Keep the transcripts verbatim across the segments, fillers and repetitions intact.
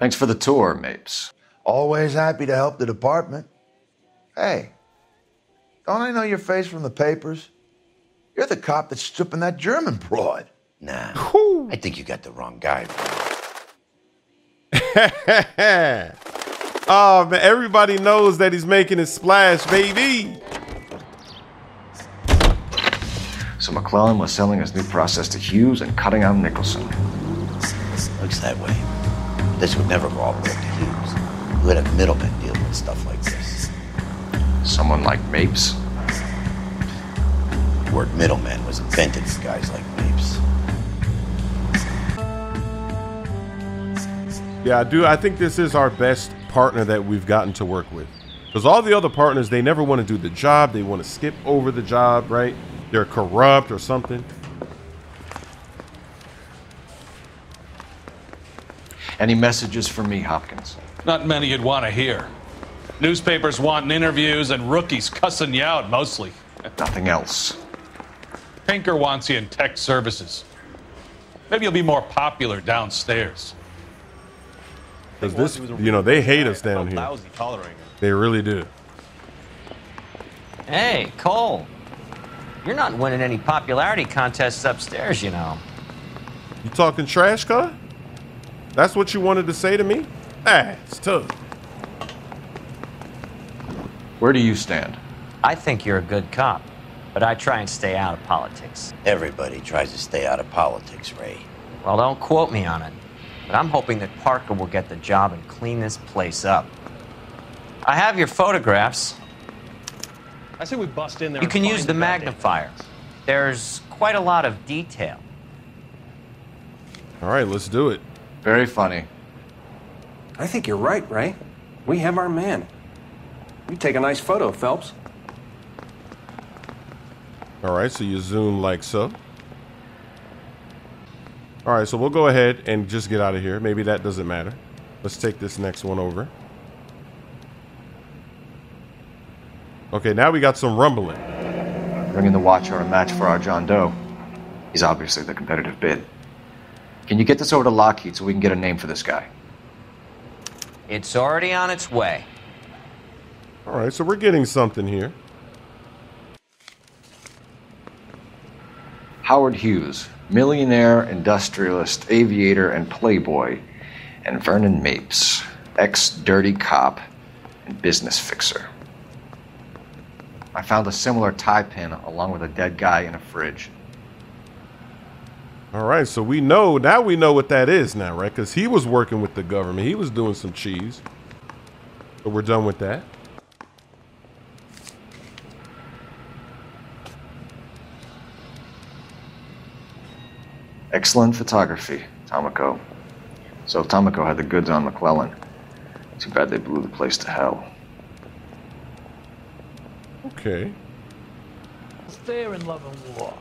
Thanks for the tour, Mapes. Always happy to help the department. Hey, don't I know your face from the papers? You're the cop that's stripping that German broad. Nah, Ooh. I think you got the wrong guy. Oh, man, everybody knows that he's making a splash, baby. So McClellan was selling his new process to Hughes and cutting out Nicholson. Looks that way. This would never go all the way to Hughes. You would have middlemen dealing with stuff like this. Someone like Mapes? The word middleman was invented for guys like Mapes. Yeah, I do. I think this is our best partner that we've gotten to work with. Because all the other partners, they never want to do the job. They want to skip over the job, right? They're corrupt or something. Any messages for me, Hopkins? Not many you'd want to hear. Newspapers wanting interviews and rookies cussing you out, mostly. Nothing else. Pinker wants you in tech services. Maybe you'll be more popular downstairs. Because this, you know, they hate us down here. They really do. Hey, Cole. You're not winning any popularity contests upstairs, you know. You talking trash, Cole? That's what you wanted to say to me? Ah, it's tough. Where do you stand? I think you're a good cop, but I try and stay out of politics. Everybody tries to stay out of politics, Ray. Well, don't quote me on it. But I'm hoping that Parker will get the job and clean this place up. I have your photographs. I say we bust in there. You can use the magnifier. There's quite a lot of detail. All right, let's do it. Very funny. I think you're right, Ray. We have our man. You take a nice photo, Phelps. All right, so you zoom like so. All right, so we'll go ahead and just get out of here. Maybe that doesn't matter. Let's take this next one over. Okay, now we got some rumbling. Bringing the Watcher a match for our John Doe. He's obviously the competitive bid. Can you get this over to Lockheed so we can get a name for this guy? It's already on its way. All right, so we're getting something here. Howard Hughes. Millionaire, industrialist, aviator, and playboy, and Vernon Mapes, ex-dirty cop and business fixer. I found a similar tie pin along with a dead guy in a fridge. All right, so we know, now we know what that is now, right? Because he was working with the government. He was doing some cheese. But we're done with that. Excellent photography, Tomiko. So Tomiko had the goods on McClellan. Too bad they blew the place to hell. Okay. Stay in love and war.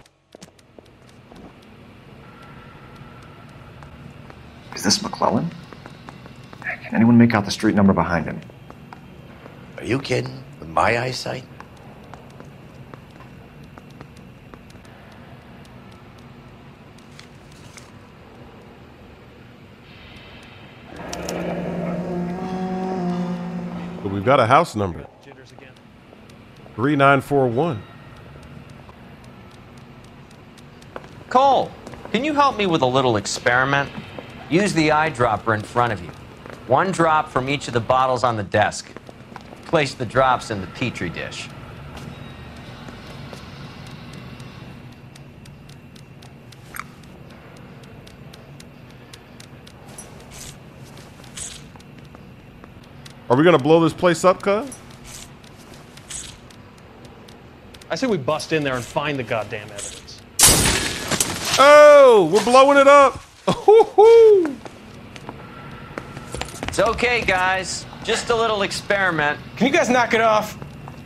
Is this McClellan? Can anyone make out the street number behind him? Are you kidding? With my eyesight? We've got a house number. three nine four one. Cole, can you help me with a little experiment? Use the eyedropper in front of you. One drop from each of the bottles on the desk. Place the drops in the Petri dish. Are we gonna blow this place up, cuz? I say we bust in there and find the goddamn evidence. Oh, we're blowing it up. Woo-hoo. It's okay, guys. Just a little experiment. Can you guys knock it off?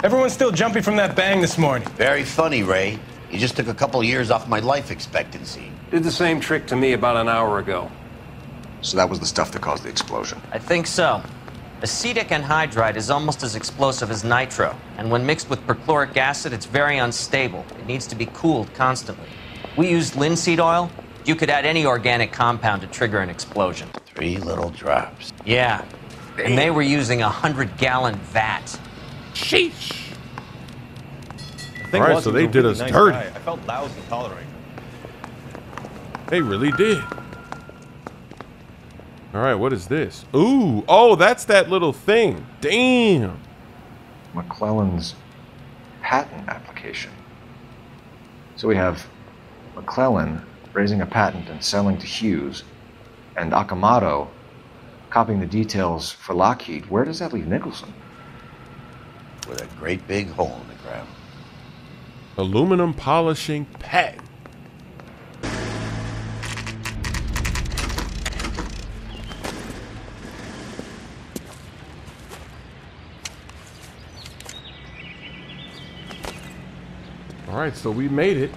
Everyone's still jumping from that bang this morning. Very funny, Ray. You just took a couple of years off my life expectancy. Did the same trick to me about an hour ago. So that was the stuff that caused the explosion? I think so. Acetic anhydride is almost as explosive as nitro, and when mixed with perchloric acid, it's very unstable. It needs to be cooled constantly. We used linseed oil. You could add any organic compound to trigger an explosion. Three little drops. Yeah. Damn. And they were using a hundred-gallon vat. Sheesh. All right, so they did us dirty. I felt lousy tolerating. They really did. All right, what is this? Ooh, oh, that's that little thing. Damn. McClellan's patent application. So we have McClellan raising a patent and selling to Hughes, and Akamato copying the details for Lockheed. Where does that leave Nicholson? With a great big hole in the ground. Aluminum polishing patent. All right, so we made it.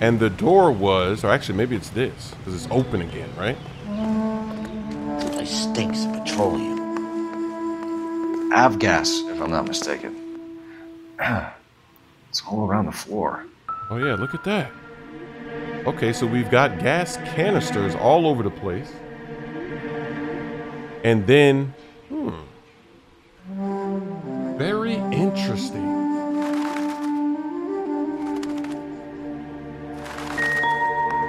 And the door was, or actually maybe it's this, because it's open again, right? This place stinks of petroleum. Avgas, if I'm not mistaken. It's all around the floor. Oh yeah, look at that. Okay, so we've got gas canisters all over the place. And then, hmm. Very interesting.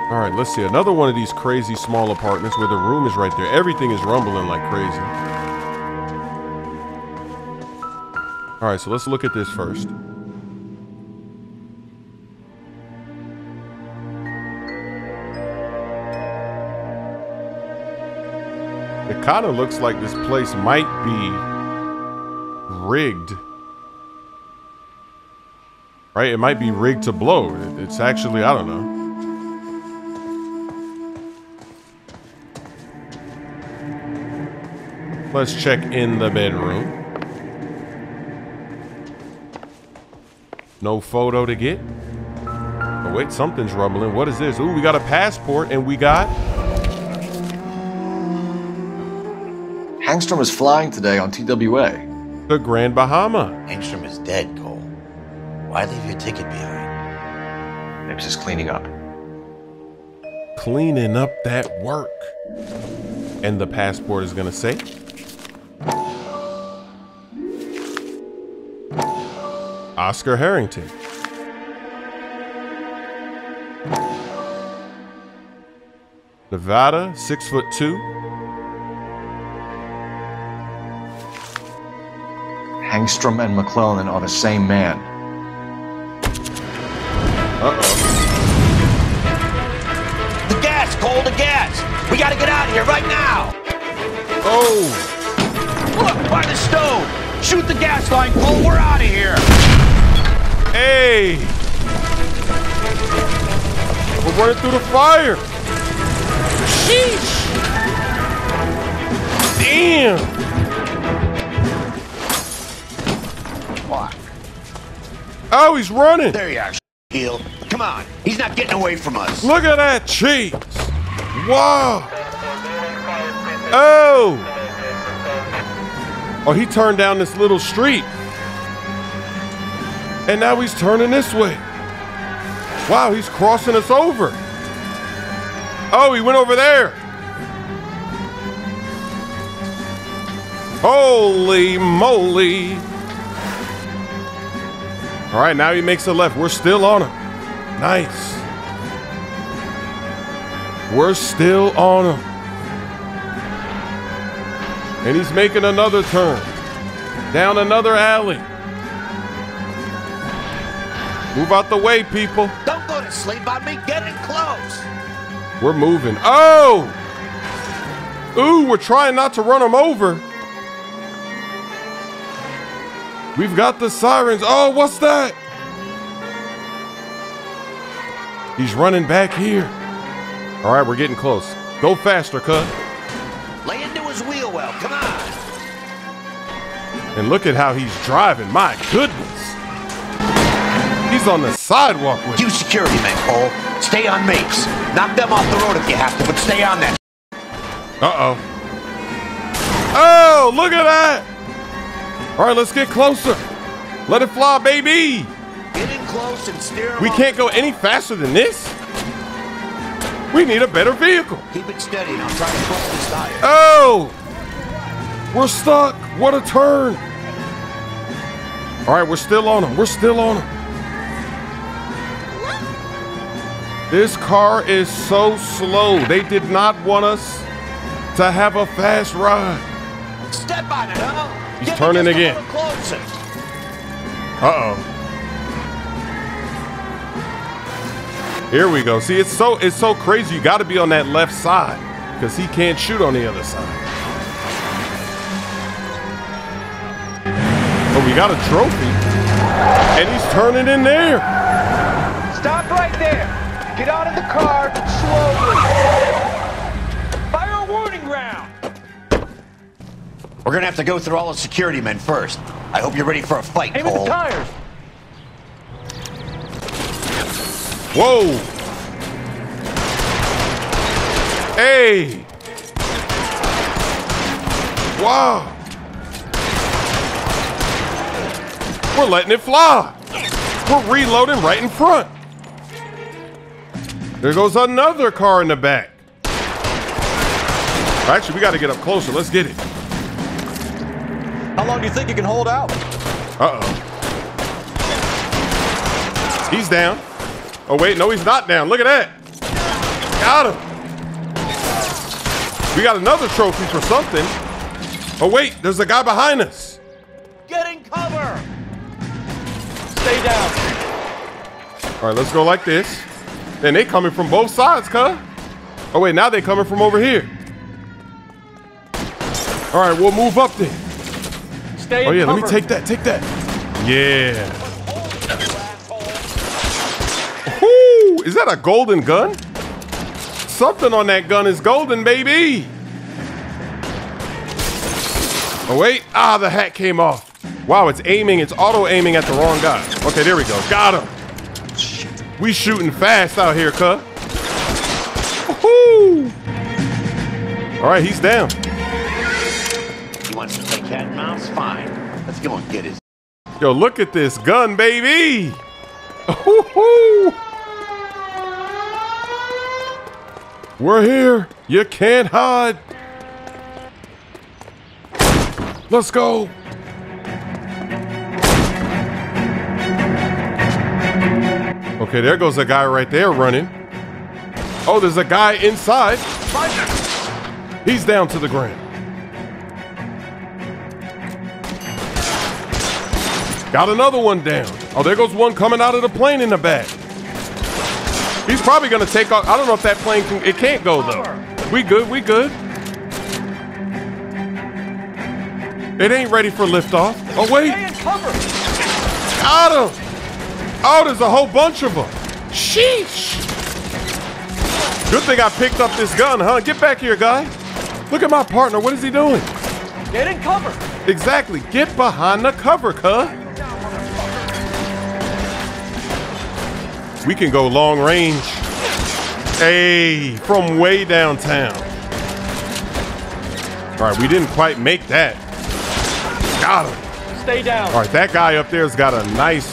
All right, let's see. Another one of these crazy small apartments where the room is right there. Everything is rumbling like crazy. All right, so let's look at this first. It kind of looks like this place might be rigged. Right? It might be rigged to blow. It's actually, I don't know. Let's check in the bedroom. No photo to get. Oh wait, something's rumbling. What is this? Ooh, we got a passport and we got... Hangstrom is flying today on T W A. The Grand Bahama. Hangstrom is dead, Cole. Why leave your ticket behind? Mapes is cleaning up. Cleaning up that work. And the passport is gonna say... Oscar Harrington. Nevada, six foot two. Hangstrom and McClellan are the same man. Uh-oh. The gas, Cole, the gas! We gotta get out of here right now! Oh! Look, by the stove! Shoot the gas line, Cole, we're out of here! Hey! We're running through the fire! Sheesh! Damn! Fuck. Oh, he's running! There you are, heel. Come on, he's not getting away from us. Look at that cheeks! Wow! Oh! Oh, he turned down this little street. And now he's turning this way. Wow, he's crossing us over. Oh, he went over there. Holy moly. All right, now he makes a left. We're still on him. Nice. We're still on him. And he's making another turn. Down another alley. Move out the way, people. Don't go to sleep on me. Get it close. We're moving. Oh! Ooh, we're trying not to run them over. We've got the sirens. Oh, what's that? He's running back here. All right, we're getting close. Go faster, cuz. Lay into his wheel well. Come on. And look at how he's driving. My goodness. He's on the sidewalk with you. Security men, Cole. Stay on Mapes. Knock them off the road if you have to, but stay on that. Uh-oh. Oh, look at that. All right, let's get closer. Let it fly, baby. Get in close and steer. We can't go any faster than this. We need a better vehicle. Keep it steady and I'll try to push this tire. Oh! We're stuck. What a turn. All right, we're still on them. We're still on them. This car is so slow. They did not want us to have a fast ride. Step on it, huh? He's turning again. Uh-oh. Here we go. See, it's so it's so crazy. You got to be on that left side because he can't shoot on the other side. But we got a trophy, and he's turning in there. Stop right there. Get out of the car slowly. Fire a warning round. We're gonna have to go through all the security men first. I hope you're ready for a fight, Cole. Aim at the tires. Whoa! Hey! Wow! We're letting it fly! We're reloading right in front! There goes another car in the back! Actually, we gotta get up closer. Let's get it. How long do you think you can hold out? Uh-oh. He's down. Oh, wait, no, he's not down. Look at that. Got him. We got another trophy for something. Oh, wait, there's a guy behind us. Get in cover. Stay down. All right, let's go like this. Man, they coming from both sides, cuz. Oh, wait, now they coming from over here. All right, we'll move up there. Stay in cover. Oh, yeah, let me take that. Take that. Yeah. Is that a golden gun? Something on that gun is golden, baby. Oh, wait. Ah, the hat came off. Wow, it's aiming. It's auto-aiming at the wrong guy. Okay, there we go. Got him. We shooting fast out here, cuz. Woo-hoo. All right, he's down. He wants to play cat and mouse? Fine. Let's go and get his... Yo, look at this gun, baby. Woo-hoo. We're here. You can't hide. Let's go. Okay, there goes a guy right there running. Oh, there's a guy inside. He's down to the ground. Got another one down. Oh, there goes one coming out of the plane in the back. He's probably gonna take off. I don't know if that plane can, it can't go though. We good, we good. It ain't ready for liftoff. Oh wait. Got him. Oh, there's a whole bunch of them. Sheesh. Good thing I picked up this gun, huh? Get back here, guy. Look at my partner, what is he doing? Get in cover. Exactly, get behind the cover, cuh. We can go long range. Hey, from way downtown. All right, we didn't quite make that. Got him. Stay down. All right, that guy up there's got a nice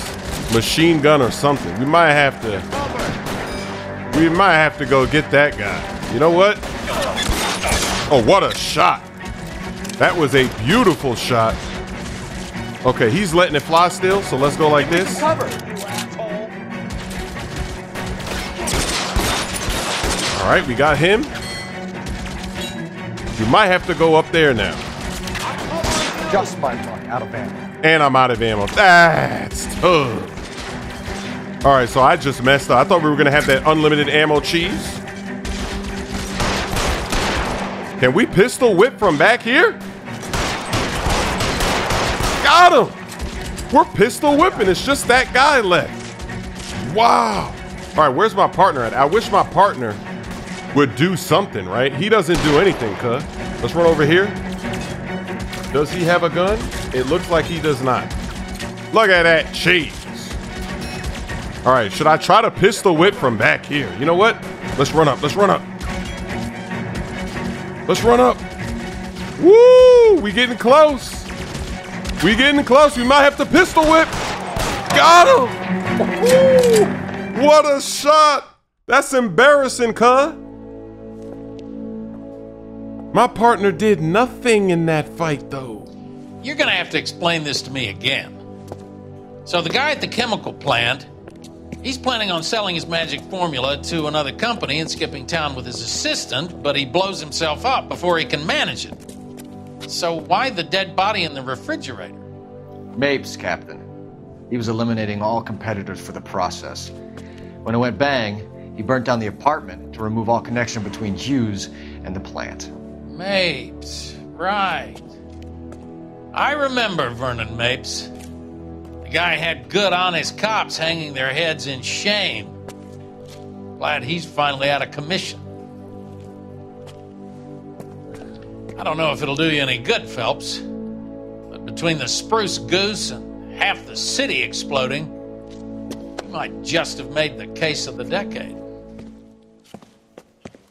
machine gun or something. We might have to, we might have to go get that guy. You know what? Oh, what a shot. That was a beautiful shot. Okay, he's letting it fly still, so let's go like this. Cover. All right, we got him. You might have to go up there now. Just by luck, out of ammo. And I'm out of ammo. That's tough. All right, so I just messed up. I thought we were gonna have that unlimited ammo cheese. Can we pistol whip from back here? Got him. We're pistol whipping. It's just that guy left. Wow. All right, where's my partner at? I wish my partner would do something, right? He doesn't do anything, cuz. Let's run over here. Does he have a gun? It looks like he does not. Look at that cheese. All right, should I try to pistol whip from back here? You know what? Let's run up, let's run up. Let's run up. Woo, we getting close. We getting close, we might have to pistol whip. Got him. Woo, what a shot. That's embarrassing, cuz. My partner did nothing in that fight, though. You're gonna have to explain this to me again. So the guy at the chemical plant, he's planning on selling his magic formula to another company and skipping town with his assistant, but he blows himself up before he can manage it. So why the dead body in the refrigerator? Mapes, Captain. He was eliminating all competitors for the process. When it went bang, he burnt down the apartment to remove all connection between Hughes and the plant. Mapes, right. I remember Vernon Mapes. The guy had good, honest cops hanging their heads in shame. Glad he's finally out of commission. I don't know if it'll do you any good, Phelps, but between the spruce goose and half the city exploding, you might just have made the case of the decade.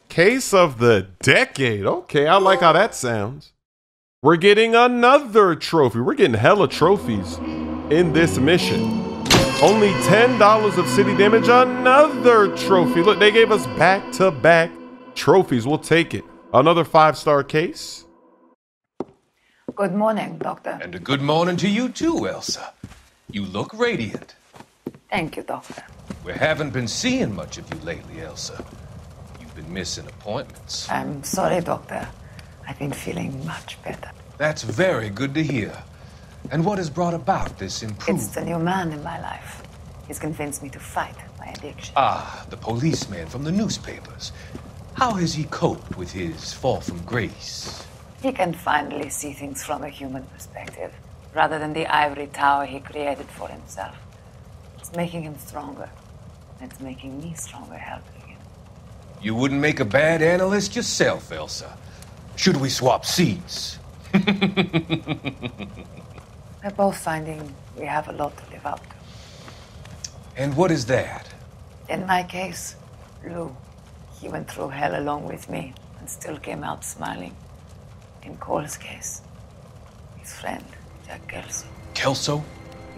Case of the decade? Okay, I like how that sounds. We're getting another trophy. We're getting hella trophies in this mission. Only ten dollars of city damage, another trophy. Look, they gave us back-to-back trophies. We'll take it. Another five-star case. Good morning, Doctor. And a good morning to you too, Elsa. You look radiant. Thank you, Doctor. We haven't been seeing much of you lately, Elsa. You've been missing appointments. I'm sorry, Doctor. I've been feeling much better. That's very good to hear. And what has brought about this improvement? It's the new man in my life. He's convinced me to fight my addiction. Ah, the policeman from the newspapers. How has he coped with his fall from grace? He can finally see things from a human perspective, rather than the ivory tower he created for himself. It's making him stronger. It's making me stronger helping him. You wouldn't make a bad analyst yourself, Elsa. Should we swap seats? We're both finding we have a lot to live up to. And what is that? In my case, Lou. He went through hell along with me and still came out smiling. In Cole's case, his friend, Jack Kelso. Kelso?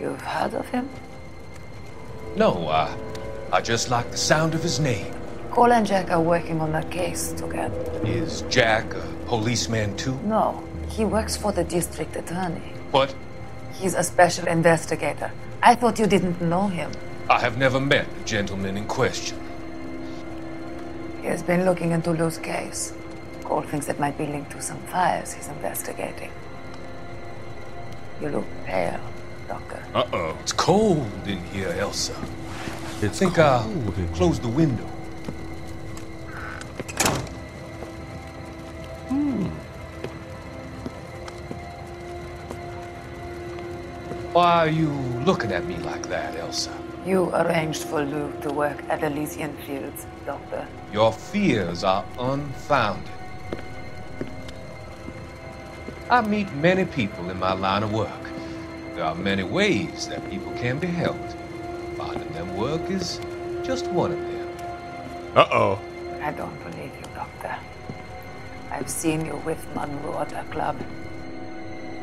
You've heard of him? No, uh, I just like the sound of his name. Cole and Jack are working on a case together. Is Jack a policeman too? No, he works for the district attorney. What? He's a special investigator. I thought you didn't know him. I have never met the gentleman in question. He has been looking into Lou's case. Cole thinks it might be linked to some fires he's investigating. You look pale, Doctor. Uh-oh. It's cold in here, Elsa. It's I think cold I'll in close the window. Hmm. Why are you looking at me like that, Elsa? You arranged for Lou to work at Elysian Fields, Doctor. Your fears are unfounded. I meet many people in my line of work. There are many ways that people can be helped. Finding them work is just one of them. Uh-oh. I don't believe you, Doctor. I've seen you with Monroe at a club.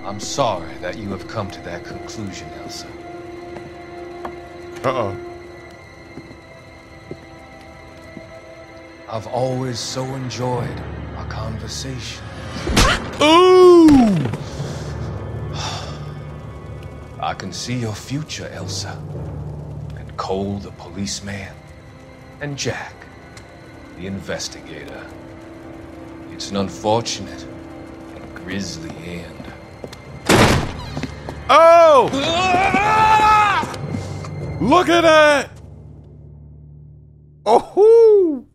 I'm sorry that you have come to that conclusion, Elsa. Uh-oh. I've always so enjoyed our conversation. Ooh! I can see your future, Elsa. And Cole, the policeman. And Jack, the investigator. It's an unfortunate and grisly end. Oh! Look at that! Oh!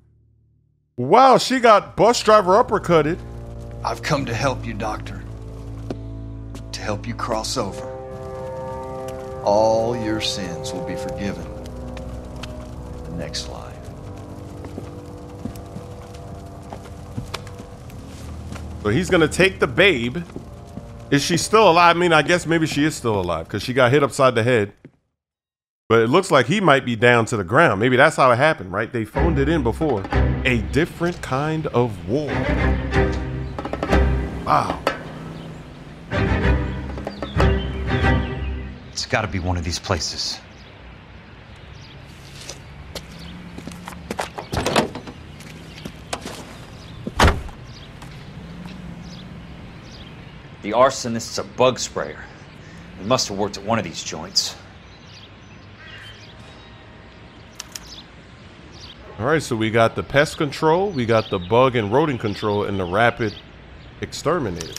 Wow, she got bus driver uppercutted. I've come to help you, Doctor. To help you cross over. All your sins will be forgiven. The next life. So he's gonna take the babe. Is she still alive? I mean, I guess maybe she is still alive because she got hit upside the head. But it looks like he might be down to the ground. Maybe that's how it happened, right? They phoned it in before. A different kind of war. Wow. It's got to be one of these places. The arsonist's a bug sprayer. He must have worked at one of these joints. All right, so we got the pest control, we got the bug and rodent control, and the rapid exterminator.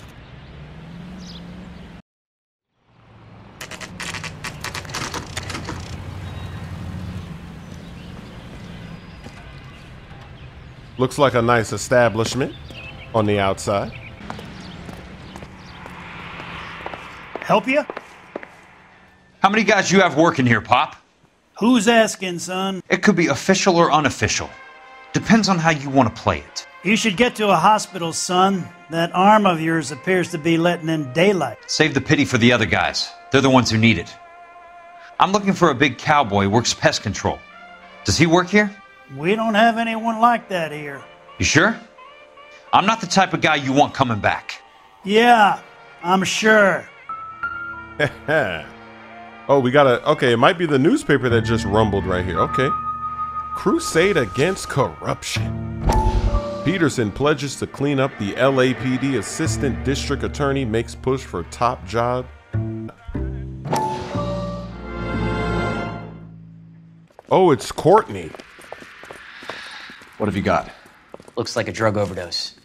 Looks like a nice establishment on the outside. Help you? How many guys you have working here, Pop? Who's asking, son? It could be official or unofficial. Depends on how you want to play it. You should get to a hospital, son. That arm of yours appears to be letting in daylight. Save the pity for the other guys. They're the ones who need it. I'm looking for a big cowboy who works pest control. Does he work here? We don't have anyone like that here. You sure? I'm not the type of guy you want coming back. Yeah, I'm sure. Oh, we got a... Okay, it might be the newspaper that just rumbled right here. Okay. Crusade against corruption. Peterson pledges to clean up the L A P D. Assistant District Attorney makes push for top job. Oh, it's Courtney. What have you got? Looks like a drug overdose.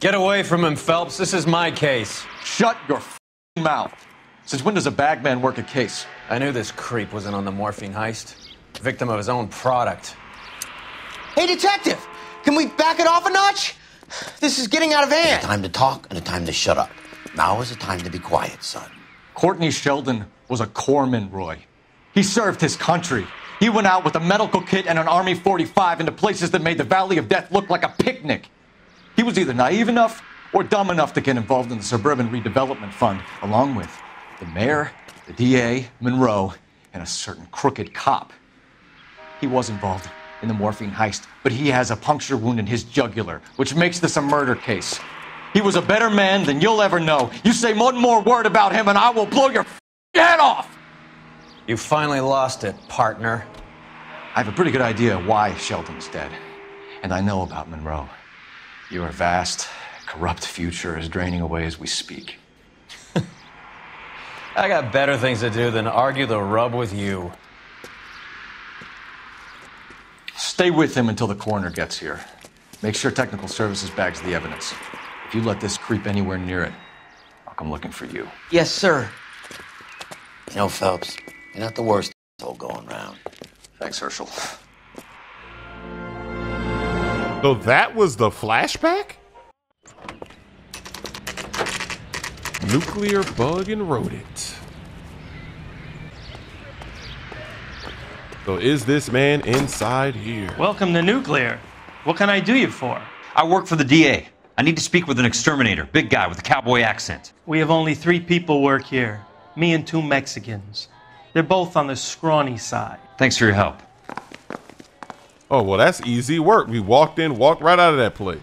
Get away from him, Phelps. This is my case. Shut your f***ing mouth. Since when does a bagman work a case? I knew this creep wasn't on the morphine heist. Victim of his own product. Hey, detective! Can we back it off a notch? This is getting out of hand. There's a time to talk and a time to shut up. Now is the time to be quiet, son. Courtney Sheldon was a corpsman, Roy. He served his country. He went out with a medical kit and an Army forty-five into places that made the Valley of Death look like a picnic. He was either naive enough or dumb enough to get involved in the Suburban Redevelopment Fund, along with the mayor, the D A, Monroe, and a certain crooked cop. He was involved in the morphine heist, but he has a puncture wound in his jugular, which makes this a murder case. He was a better man than you'll ever know. You say one more word about him and I will blow your head off! You finally lost it, partner. I have a pretty good idea why Sheldon's dead, and I know about Monroe. Your vast, corrupt future is draining away as we speak. I got better things to do than argue the rub with you. Stay with him until the coroner gets here. Make sure technical services bags the evidence. If you let this creep anywhere near it, I'll come looking for you. Yes, sir. You know, Phelps, you're not the worst asshole going around. Thanks, Herschel. So that was the flashback? Nuclear bug and rodent. So is this man inside here? Welcome to Nuclear. What can I do you for? I work for the D A. I need to speak with an exterminator, big guy with a cowboy accent. We have only three people work here. Me and two Mexicans. They're both on the scrawny side. Thanks for your help. Oh, well, that's easy work. We walked in, walked right out of that place.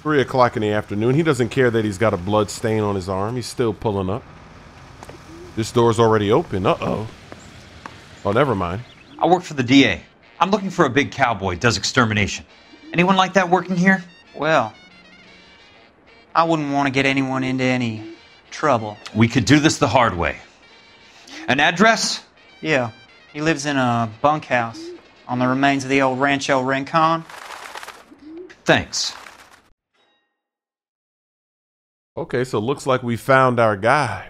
Three o'clock in the afternoon. He doesn't care that he's got a blood stain on his arm. He's still pulling up. This door's already open. Uh-oh. Oh, never mind. I work for the D A. I'm looking for a big cowboy who does extermination. Anyone like that working here? Well, I wouldn't want to get anyone into any trouble. We could do this the hard way. An address? Yeah. He lives in a bunkhouse on the remains of the old Rancho Rincon. Thanks. Okay, so looks like we found our guy.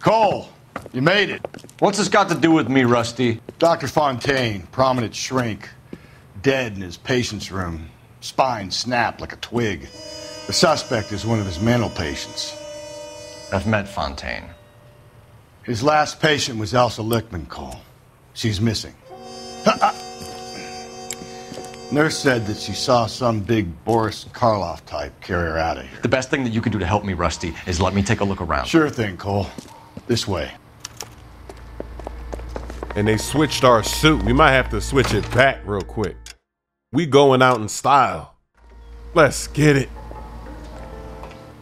Cole, you made it. What's this got to do with me, Rusty? Doctor Fontaine, prominent shrink, dead in his patient's room. Spine snapped like a twig. The suspect is one of his mental patients. I've met Fontaine. His last patient was Elsa Lickman, Cole. She's missing. Nurse said that she saw some big Boris Karloff type carry her out of here. The best thing that you can do to help me, Rusty, is let me take a look around. Sure thing, Cole. This way. And they switched our suit. We might have to switch it back real quick. We going out in style. Let's get it.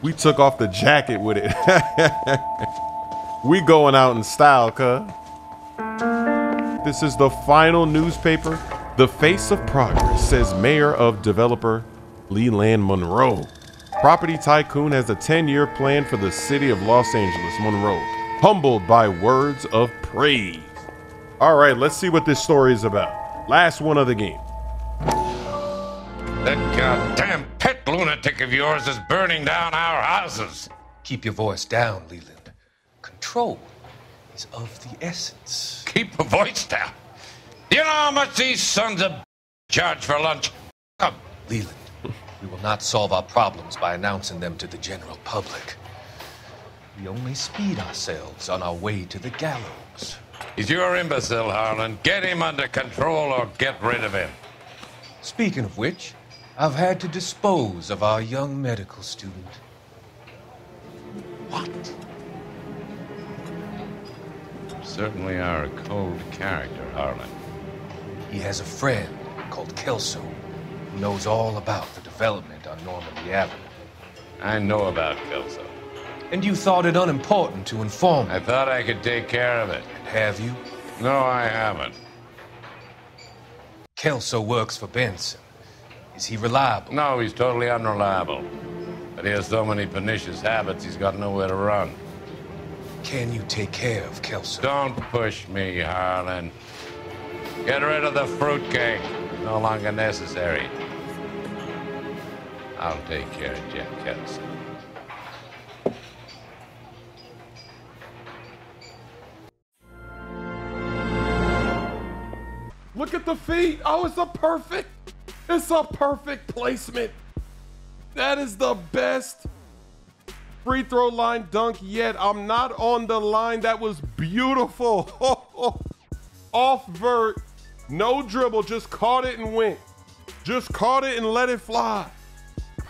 We took off the jacket with it. We going out in style, cuz. This is the final newspaper. The Face of Progress says mayor of developer Leland Monroe. Property tycoon has a ten-year plan for the city of Los Angeles. Monroe, humbled by words of praise. All right, let's see what this story is about. Last one of the game. That goddamn pet lunatic of yours is burning down our houses. Keep your voice down, Leland. Control is of the essence. Keep your voice down. You know how much these sons of charge for lunch? Come, Leland. We will not solve our problems by announcing them to the general public. We only speed ourselves on our way to the gallows. He's your imbecile, Harlan. Get him under control or get rid of him. Speaking of which, I've had to dispose of our young medical student. What? You certainly are a cold character, Harlan. He has a friend called Kelso who knows all about the development on Normandy Avenue. I know about Kelso. And you thought it unimportant to inform me. I thought I could take care of it. And have you? No, I haven't. Kelso works for Benson. Is he reliable? No, he's totally unreliable. But he has so many pernicious habits, he's got nowhere to run. Can you take care of Kelso? Don't push me, Harlan. Get rid of the fruitcake. No longer necessary. I'll take care of Jack Kelso. Look at the feet. Oh, it's a perfect, it's a perfect placement. That is the best free throw line dunk yet. I'm not on the line. That was beautiful. Oh, oh. Off vert, no dribble, just caught it and went. Just caught it and let it fly.